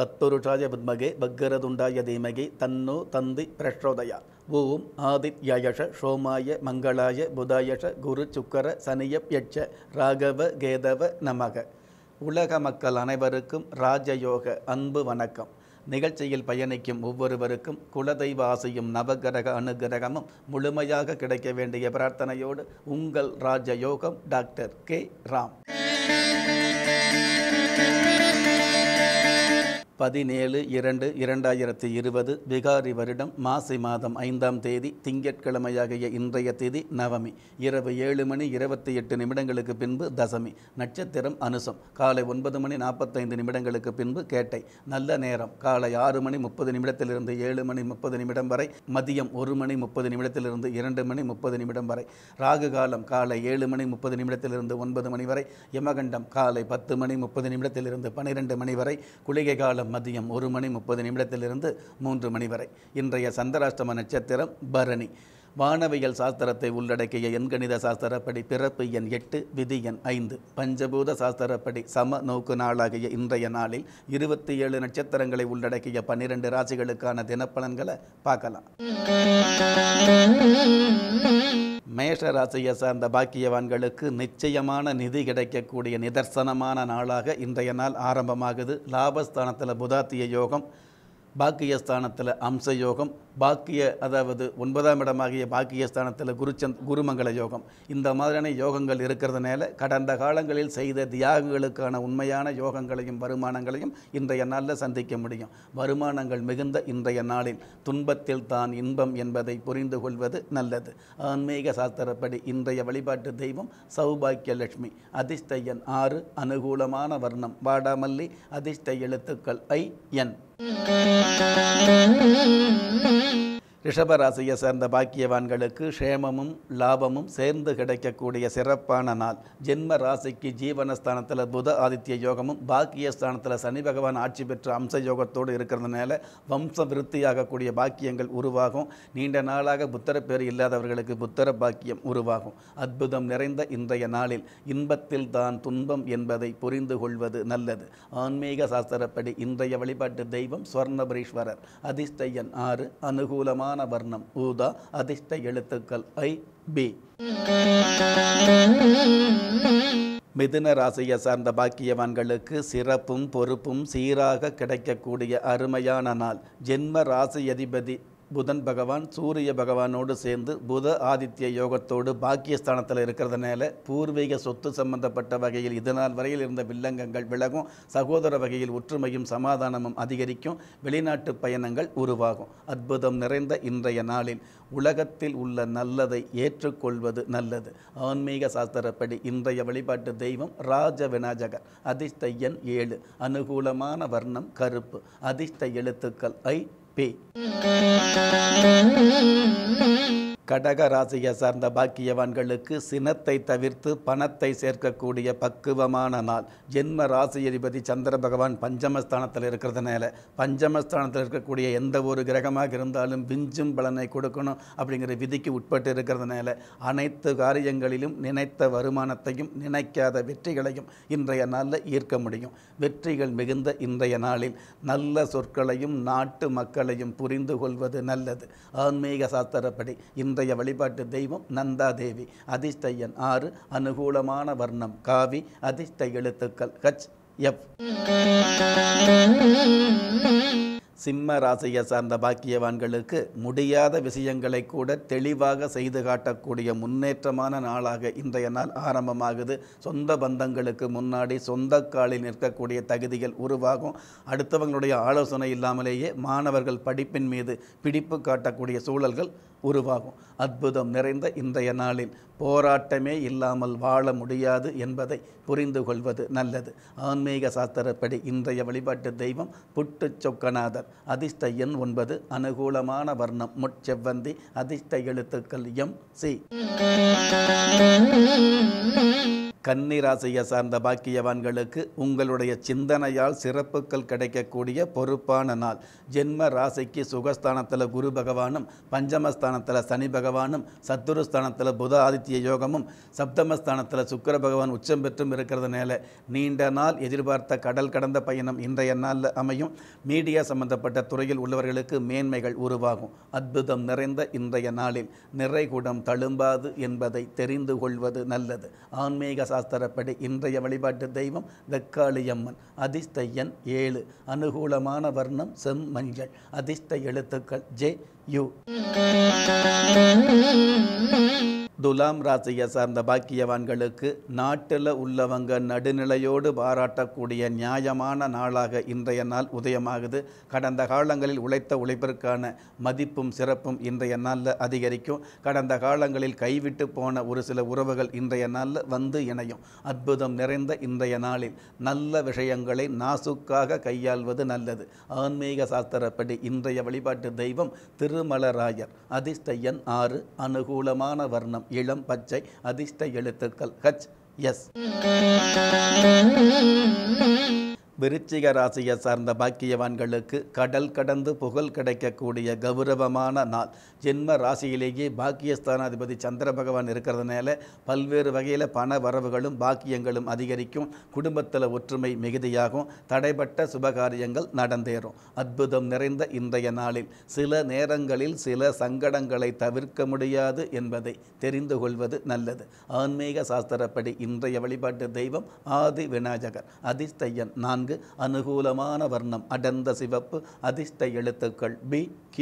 தத்துருஷாய வித்மகே வக்கரதுண்டாய தீமகி தன்னு தந்தி பிரச்சோதயா. ஓம் ஆதித்யயஷ சோமாய மங்களாய புதாயஷ குரு சுக்கர சனியப்யட்ச ராகவ கேதவ நமக. உலக மக்கள் அனைவருக்கும் ராஜயோக அன்பு வணக்கம். நிகழ்ச்சியில் பயணிக்கும் ஒவ்வொருவருக்கும் குலதெய்வ ஆசையும் நவகிரக அனுகிரகமும் முழுமையாக கிடைக்க வேண்டிய பிரார்த்தனையோடு உங்கள் ராஜயோகம் டாக்டர் கே. ராம். 17/2/2020 விகாரி வருடம் மாசி மாதம் 5ஆம் தேதி திங்கட்கிழமையாகிய இன்றைய தேதி நவமி. இரவு 7:28 பின்பு தசமி. நட்சத்திரம் அனுசம். காலை 9:45 பின்பு கேட்டை. நல்ல நேரம் காலை 6:30 7:30 வரை, மதியம் 1:30 2:30 வரை, ராகு காலம் காலை 7:30 9 மணி வரை, யமகண்டம் காலை 10:30 12 மணி வரை, குளிகை காலம் மதியம் 1:30 3 மணி வரை. இன்றைய சந்திராஷ்டம நட்சத்திரம் பரணி. வானவியல் சாஸ்திரத்தை உள்ளடக்கிய எண்கணித சாஸ்திரப்படி பிறப்பு எண் 8, விதி எண் 5. பஞ்சபூத சாஸ்திரப்படி சம நோக்கு நாளாகிய இன்றைய நாளில் 27 நட்சத்திரங்களை உள்ளடக்கிய 12 ராசிகளுக்கான தினப்பலன்களை பார்க்கலாம். மேஷ ராசியை சார்ந்த பாக்கியவான்களுக்கு நிச்சயமான நிதி கிடைக்கக்கூடிய நிதர்சனமான நாளாக இன்றைய நாள் ஆரம்பமாகுது. லாபஸ்தானத்தில் புதாத்திய யோகம், பாக்கியஸ்தானத்தில் அம்சயோகம், அதாவது 9ஆம் இடமாகிய பாக்கியஸ்தானத்தில் குருமங்கள யோகம். இந்த மாதிரியான யோகங்கள் இருக்கிறதுனால கடந்த காலங்களில் செய்த தியாகங்களுக்கான உண்மையான யோகங்களையும் வருமானங்களையும் இன்றைய நாளில் சந்திக்க முடியும். வருமானங்கள் மிகுந்த இன்றைய நாளில் துன்பத்தில் தான் இன்பம் என்பதை புரிந்து கொள்வது நல்லது. ஆன்மீக சாஸ்திரப்படி இன்றைய வழிபாட்டு தெய்வம் சௌபாக்கிய லட்சுமி. அதிர்ஷ்ட எண் 6, அனுகூலமான வர்ணம் வாடாமல்லி, அதிர்ஷ்ட எழுத்துக்கள் IN. ரிஷபராசியை சேர்ந்த பாக்கியவான்களுக்கு க்ஷேமமும் லாபமும் சேர்ந்து கிடைக்கக்கூடிய சிறப்பான நாள். ஜென்ம ராசிக்கு ஜீவனஸ்தானத்தில் புத ஆதித்ய யோகமும் பாக்கியஸ்தானத்தில் சனி பகவான் ஆட்சி பெற்ற அம்ச யோகத்தோடு இருக்கிறதுனால வம்ச விருத்தியாகக்கூடிய பாக்கியங்கள் உருவாகும். நீண்ட நாளாக புத்திர பேர் இல்லாதவர்களுக்கு புத்திர பாக்கியம் உருவாகும். அற்புதம் நிறைந்த இன்றைய நாளில் இன்பத்தில் தான் துன்பம் என்பதை புரிந்து கொள்வது நல்லது. ஆன்மீக சாஸ்திரப்படி இன்றைய வழிபாட்டு தெய்வம் சுவர்ணபுரீஸ்வரர். அதிர்ஷ்ட எண் 6, அனுகூலமான வர்ணம் ஊதா, அதிர்ஷ்ட எழுத்துக்கள் IB. மிதுன ராசியை சார்ந்த பாக்கியவான்களுக்கு சிறப்பும் பொறுப்பும் சீராக கிடைக்கக்கூடிய அருமையான நாள். ஜென்ம ராசி அதிபதி புதன் பகவான் சூரிய பகவானோடு சேர்ந்து புத ஆதித்ய யோகத்தோடு பாக்கியஸ்தானத்தில் இருக்கிறதுனால பூர்வீக சொத்து சம்பந்தப்பட்ட வகையில் இதனால் வரையில் இருந்த வில்லங்கங்கள் விலகும். சகோதர வகையில் ஒற்றுமையும் சமாதானமும் அதிகரிக்கும். வெளிநாட்டு பயணங்கள் உருவாகும். அற்புதம் நிறைந்த இன்றைய நாளில் உலகத்தில் உள்ள நல்லதை ஏற்றுக்கொள்வது நல்லது. ஆன்மீக சாஸ்திரப்படி இன்றைய வழிபாட்டு தெய்வம் ராஜ விநாயகர். அதிர்ஷ்ட எண் 7, அனுகூலமான வர்ணம் கருப்பு, அதிர்ஷ்ட எழுத்துக்கள் IP. கடக ராசியை சார்ந்த பாக்கியவான்களுக்கு சினத்தை தவிர்த்து பணத்தை சேர்க்கக்கூடிய பக்குவமான நாள். ஜென்ம ராசி அதிபதி சந்திர பகவான் பஞ்சமஸ்தானத்தில் இருக்கிறதுனால பஞ்சமஸ்தானத்தில் இருக்கக்கூடிய எந்த ஒரு கிரகமாக இருந்தாலும் விஞ்சும் பலனை கொடுக்கணும் அப்படிங்கிற விதிக்கு உட்பட்டு இருக்கிறதுனால அனைத்து காரியங்களிலும் நினைத்த வருமானத்தையும் நினைக்காத வெற்றிகளையும் இன்றைய நாளில் ஈர்க்க முடியும். வெற்றிகள் மிகுந்த இன்றைய நாளில் நல்ல சொற்களையும் நாட்டு மக்களையும் புரிந்து கொள்வது நல்லது. ஆன்மீக சாஸ்திரப்படி இன்றைய வழிபாட்டு தெய்வம் நந்தா தேவி. அதிர்ஷ்ட எண் 6, அனுகூலமான வர்ணம் காவி, அதிர்ஷ்ட எழுத்துக்கள் HF. சிம்ம ராசியை சார்ந்த பாக்கியவான்களுக்கு முடியாத விஷயங்களை கூட தெளிவாக செய்து காட்டக்கூடிய முன்னேற்றமான நாளாக இன்றைய நாள் ஆரம்பமாகுது. சொந்த பந்தங்களுக்கு முன்னாடி சொந்த காலில் நிற்கக்கூடிய தகுதிகள் உருவாகும். அடுத்தவங்களுடைய ஆலோசனை இல்லாமலேயே மாணவர்கள் படிப்பின் மீது பிடிப்பு காட்டக்கூடிய சூழல்கள் உருவாகும். அற்புதம் நிறைந்த இன்றைய நாளில் போராட்டமே இல்லாமல் வாழ முடியாது என்பதை புரிந்து கொள்வது நல்லது. ஆன்மீக சாஸ்திரப்படி இன்றைய வழிபாட்டு தெய்வம் புட்டு சொக்கநாதர். அதிர்ஷ்ட எண் 9, அனுகூலமான வர்ணம் முட்செவ்வந்தி, அதிர்ஷ்ட எழுத்துக்கள் MC. கன்னி ராசியை சார்ந்த பாக்கியவான்களுக்கு உங்களுடைய சிந்தனையால் சிறப்புகள் கிடைக்கக்கூடிய பொறுப்பான நாள். ஜென்ம ராசிக்கு சுகஸ்தானத்தில் குரு பகவானும், பஞ்சமஸ்தானத்தில் சனி பகவானும், சத்துருஸ்தானத்தில் புத ஆதித்ய யோகமும், சப்தமஸ்தானத்தில் சுக்கிர பகவான் உச்சம் பெற்றும் இருக்கிறதுனால நீண்ட நாள் எதிர்பார்த்த கடல் கடந்த பயணம் இன்றைய நாளில் அமையும். மீடியா சம்பந்தப்பட்ட துறையில் உள்ளவர்களுக்கு மேன்மைகள் உருவாகும். அற்புதம் நிறைந்த இன்றைய நாளில் நிறைகுடம் தழும்பாது என்பதை தெரிந்து கொள்வது நல்லது. ஆன்மீக சாஸ்திரப்படி இன்றைய வழிபாட்டு தெய்வம் தக்காளியம்மன். அதிர்ஷ்ட எண் 7. அனுகூலமான வர்ணம் செம்மஞ்சள். அதிர்ஷ்ட எழுத்துக்கள் JU. துலாம் ராசியை சார்ந்த பாக்கியவான்களுக்கு நாட்டில் உள்ளவங்க நடுநிலையோடு பாராட்டக்கூடிய நியாயமான நாளாக இன்றைய நாள் உதயமாகுது. கடந்த காலங்களில் உழைத்த உழைப்பிற்கான மதிப்பும் சிறப்பும் இன்றைய நாளில் அதிகரிக்கும். கடந்த காலங்களில் கைவிட்டு போன ஒரு சில உறவுகள் இன்றைய நாளில் வந்து இணையும். அற்புதம் நிறைந்த இன்றைய நாளில் நல்ல விஷயங்களை நாசுக்காக கையாள்வது நல்லது. ஆன்மீக சாஸ்திரப்படி இன்றைய வழிபாட்டு தெய்வம் திருமலராயர். அதிர்ஷ்ட எண் 6. அனுகூலமான வர்ணம் இளம் பச்சை. அதிர்ஷ்ட எழுத்துக்கள் HS. விருச்சிக ராசியை சார்ந்த பாக்கியவான்களுக்கு கடல் கடந்து புகழ் கிடைக்கக்கூடிய கௌரவமான நாள். ஜென்ம ராசியிலேயே பாக்கியஸ்தானாதிபதி சந்திர பகவான் இருக்கிறதுனால பல்வேறு வகையில் பண வரவுகளும் பாக்கியங்களும் அதிகரிக்கும். குடும்பத்தில் ஒற்றுமை மிகுதியாகும். தடைப்பட்ட சுபகாரியங்கள் நடந்தேறும். அற்புதம் நிறைந்த இன்றைய நாளில் சில நேரங்களில் சில சங்கடங்களை தவிர்க்க முடியாது என்பதை தெரிந்து கொள்வது நல்லது. ஆன்மீக சாஸ்திரப்படி இன்றைய வழிபாட்டு தெய்வம் ஆதி விநாயகர். அதிர்ஷ்ட எண் 4. அனுகூலமான வர்ணம் அடர்ந்த சிவப்பு. அதிர்ஷ்ட எழுத்துக்கள் BQ.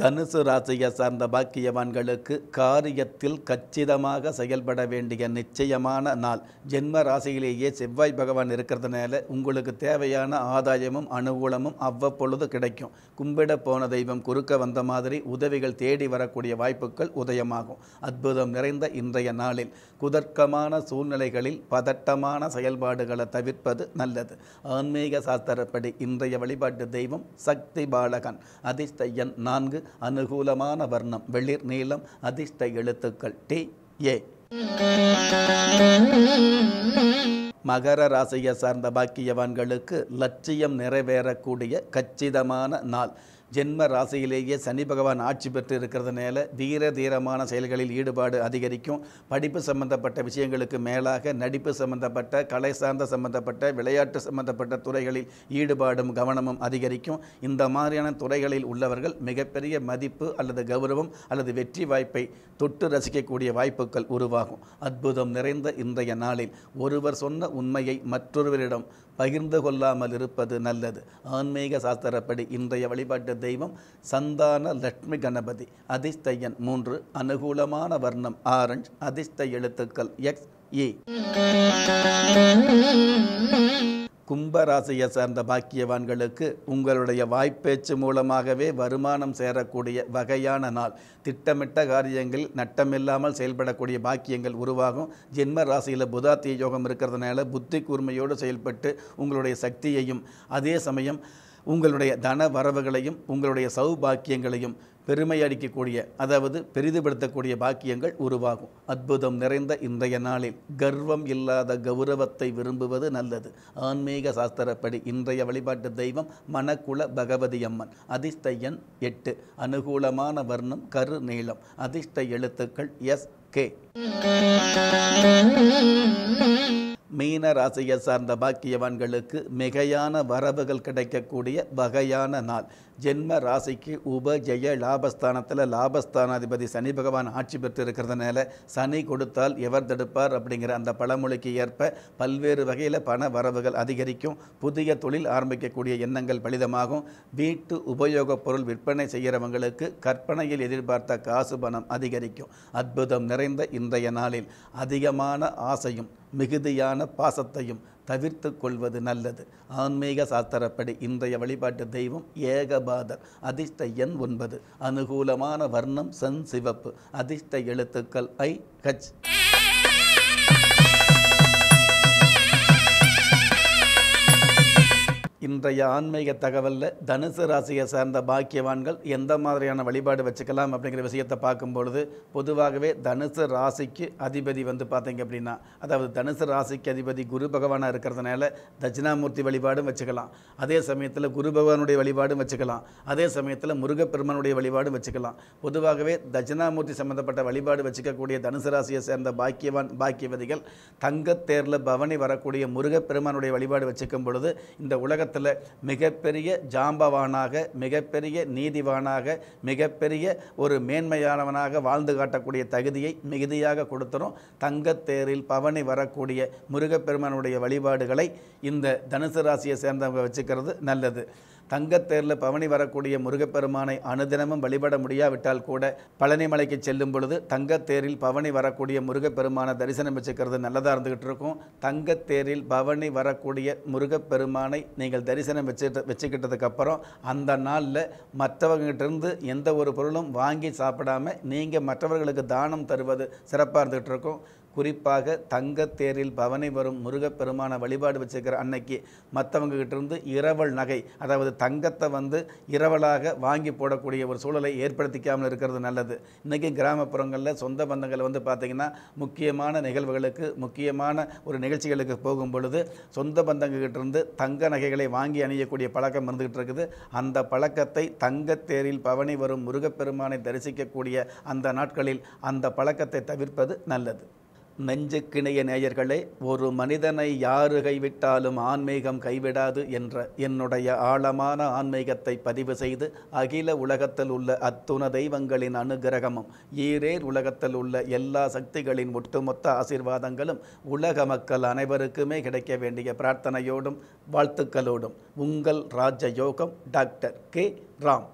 தனுசு ராசியை சார்ந்த பாக்கியவான்களுக்கு காரியத்தில் கச்சிதமாக செயல்பட வேண்டிய நிச்சயமான நாள். ஜென்ம ராசியிலேயே செவ்வாய் பகவான் இருக்கிறதுனால உங்களுக்கு தேவையான ஆதாயமும் அனுகூலமும் அவ்வப்பொழுது கிடைக்கும். கும்பிட போன தெய்வம் குறுக்க வந்த மாதிரி உதவிகள் தேடி வரக்கூடிய வாய்ப்புகள் உதயமாகும். அற்புதம் நிறைந்த இன்றைய நாளில் குதர்க்கமான சூழ்நிலைகளில் பதட்டமான செயல்பாடுகளை தவிர்ப்பது நல்லது. ஆன்மீக சாஸ்திரப்படி இன்றைய வழிபாட்டு தெய்வம் சக்தி பாலகன். அதிர்ஷ்ட எண் 4. அனுகூலமான வர்ணம் வெளிர் நீலம். அதிர்ஷ்ட எழுத்துக்கள் TA. மகர ராசியை சார்ந்த பாக்கியவான்களுக்கு லட்சியம் நிறைவேறக்கூடிய கச்சிதமான நாள். ஜென்ம ராசியிலேயே சனி பகவான் ஆட்சி பெற்று இருக்கிறதுனால தீர தீரமான செயல்களில் ஈடுபாடு அதிகரிக்கும். படிப்பு சம்பந்தப்பட்ட விஷயங்களுக்கு மேலாக நடிப்பு சம்பந்தப்பட்ட, கலை சார்ந்த சம்பந்தப்பட்ட, விளையாட்டு சம்பந்தப்பட்ட துறைகளில் ஈடுபாடும் கவனமும் அதிகரிக்கும். இந்த மாதிரியான துறைகளில் உள்ளவர்கள் மிகப்பெரிய மதிப்பு அல்லது கௌரவம் அல்லது வெற்றி வாய்ப்பை தொட்டு ரசிக்கக்கூடிய வாய்ப்புகள் உருவாகும். அற்புதம் நிறைந்த இன்றைய நாளில் ஒருவர் சொன்ன உண்மையை மற்றொருவரிடம் பகிர்ந்து கொள்ளாமல் இருப்பது நல்லது. ஆன்மீக சாஸ்திரப்படி இன்றைய வழிபாட்டு தெய்வம் சந்தான லட்சுமி கணபதி. அதிர்ஷ்ட எண் 3. அனுகூலமான வர்ணம் ஆரஞ்சு. அதிர்ஷ்ட எழுத்துக்கள் XE. கும்பராசியை சார்ந்த பாக்கியவான்களுக்கு உங்களுடைய வாய்ப்பேச்சு மூலமாகவே வருமானம் சேரக்கூடிய வகையான நாள். திட்டமிட்ட காரியங்கள் நட்டமில்லாமல் செயல்படக்கூடிய பாக்கியங்கள் உருவாகும். ஜென்ம ராசியில் புதாத்திய யோகம் இருக்கிறதுனால புத்தி கூர்மையோடு செயல்பட்டு உங்களுடைய சக்தியையும் அதே சமயம் உங்களுடைய தன வரவுகளையும் உங்களுடைய சௌபாக்கியங்களையும் பெருமையடிக்கக்கூடிய, அதாவது பெரிதுபடுத்தக்கூடிய பாக்கியங்கள் உருவாகும். அற்புதம் நிறைந்த இன்றைய நாளில் கர்வம் இல்லாத கௌரவத்தை விரும்புவது நல்லது. ஆன்மீக சாஸ்திரப்படி இன்றைய வழிபாட்டு தெய்வம் மணக்குள பகவதி அம்மன். அதிர்ஷ்ட எண் 8. அனுகூலமான வர்ணம் கரு நீளம். அதிர்ஷ்ட எழுத்துக்கள் SK. மீன ராசியை சார்ந்த பாக்கியவான்களுக்கு மிகையான வரவுகள் கிடைக்கக்கூடிய வகையான நாள். ஜென்ம ராசிக்கு உபஜய லாபஸ்தானத்தில் லாபஸ்தானாதிபதி சனி பகவான் ஆட்சி பெற்று இருக்கிறதுனால சனி கொடுத்தால் எவர் தடுப்பார் அப்படிங்கிற அந்த பழமொழிக்கு ஏற்ப பல்வேறு வகையில் பண வரவுகள் அதிகரிக்கும். புதிய தொழில் ஆரம்பிக்கக்கூடிய எண்ணங்கள் பலிதமாகும். வீட்டு உபயோகப் பொருள் விற்பனை செய்கிறவங்களுக்கு கற்பனையில் எதிர்பார்த்த காசு பணம் அதிகரிக்கும். அற்புதம் நிறைந்த இன்றைய நாளில் அதிகமான ஆசையும் மிகுதியான பாசத்தையும் தவிர்த்து கொள்வது நல்லது. ஆன்மீக சாஸ்திரப்படி இன்றைய வழிபாட்டு தெய்வம் ஏகபாதர். அதிர்ஷ்ட எண் 9. அனுகூலமான வர்ணம் சென் சிவப்பு. அதிர்ஷ்ட எழுத்துக்கள் IH. இன்றைய ஆன்மீக தகவலில் தனுசு ராசியை சார்ந்த பாக்கியவான்கள் எந்த மாதிரியான வழிபாடு வச்சுக்கலாம் அப்படிங்கிற விஷயத்தை பார்க்கும்பொழுது, பொதுவாகவே தனுசு ராசிக்கு அதிபதி வந்து பார்த்தீங்க அப்படின்னா, அதாவது தனுசு ராசிக்கு அதிபதி குரு பகவானாக இருக்கிறதுனால தட்சிணாமூர்த்தி வழிபாடும் வச்சுக்கலாம். அதே சமயத்தில் குரு பகவானுடைய வழிபாடும் வச்சுக்கலாம். அதே சமயத்தில் முருகப்பெருமானுடைய வழிபாடும் வச்சுக்கலாம். பொதுவாகவே தட்சிணாமூர்த்தி சம்மந்தப்பட்ட வழிபாடு வச்சுக்கக்கூடிய தனுசு ராசியை சேர்ந்த பாக்கியவதிகள் தங்கத்தேரில் பவனி வரக்கூடிய முருகப்பெருமானுடைய வழிபாடு வச்சுக்கும் பொழுது இந்த உலகத்தில் மிகப்பெரிய ஜாம்பவானாக, மிகப்பெரிய நீதிவானாக, மிகப்பெரிய ஒரு மேன்மையானவனாக வாழ்ந்து காட்டக்கூடிய தகுதியை மிகுதியாக கொடுத்துரும். தங்கத்தேரில் பவனி வரக்கூடிய முருகப்பெருமானுடைய வழிபாடுகளை இந்த தனுசு ராசியை சேர்ந்தவங்க வச்சுக்கிறது நல்லது. தங்கத்தேரில் பவனி வரக்கூடிய முருகப்பெருமானை அனுதினமும் வழிபட முடியாவிட்டால் கூட பழனிமலைக்கு செல்லும் பொழுது தங்கத்தேரில் பவனி வரக்கூடிய முருகப்பெருமானை தரிசனம் வச்சுக்கிறது நல்லதாக இருந்துக்கிட்டு இருக்கும். தங்கத்தேரில் பவனி வரக்கூடிய முருகப்பெருமானை நீங்கள் தரிசனம் வச்சுக்கிட்டதுக்கப்புறம் அந்த நாளில் மற்றவங்ககிட்டருந்து எந்த ஒரு பொருளும் வாங்கி சாப்பிடாமல் நீங்கள் மற்றவர்களுக்கு தானம் தருவது சிறப்பாக இருந்துக்கிட்டு இருக்கும். குறிப்பாக தங்கத்தேரில் பவனி வரும் முருகப்பெருமான வழிபாடு வச்சுக்கிற அன்னைக்கு மற்றவங்ககிட்டருந்து இரவல் நகை, அதாவது தங்கத்தை வந்து இரவலாக வாங்கி போடக்கூடிய ஒரு சூழலை ஏற்படுத்திக்காமல் இருக்கிறது நல்லது. இன்றைக்கி கிராமப்புறங்களில் சொந்த பந்தங்கள் வந்து பார்த்திங்கன்னா முக்கியமான நிகழ்வுகளுக்கு, முக்கியமான ஒரு நிகழ்ச்சிகளுக்கு போகும் பொழுது சொந்த பந்தங்ககிட்டருந்து தங்க நகைகளை வாங்கி அணியக்கூடிய பழக்கம் இருந்துக்கிட்டு இருக்குது. அந்த பழக்கத்தை தங்கத்தேரில் பவனி வரும் முருகப்பெருமானை தரிசிக்கக்கூடிய அந்த நாட்களில் அந்த பழக்கத்தை தவிர்ப்பது நல்லது. நெஞ்சுக்கிணைய நேயர்களே, ஒரு மனிதனை யாரு கைவிட்டாலும் ஆன்மீகம் கைவிடாது என்ற என்னுடைய ஆழமான ஆன்மீகத்தை பதிவு செய்து அகில உலகத்தில் உள்ள அத்துண தெய்வங்களின் அனுகிரகமும் ஈரேர் உலகத்தில் உள்ள எல்லா சக்திகளின் ஒட்டுமொத்த ஆசீர்வாதங்களும் உலக மக்கள் அனைவருக்குமே கிடைக்க வேண்டிய பிரார்த்தனையோடும் வாழ்த்துக்களோடும் உங்கள் ராஜயோகம் டாக்டர் கே. ராம்.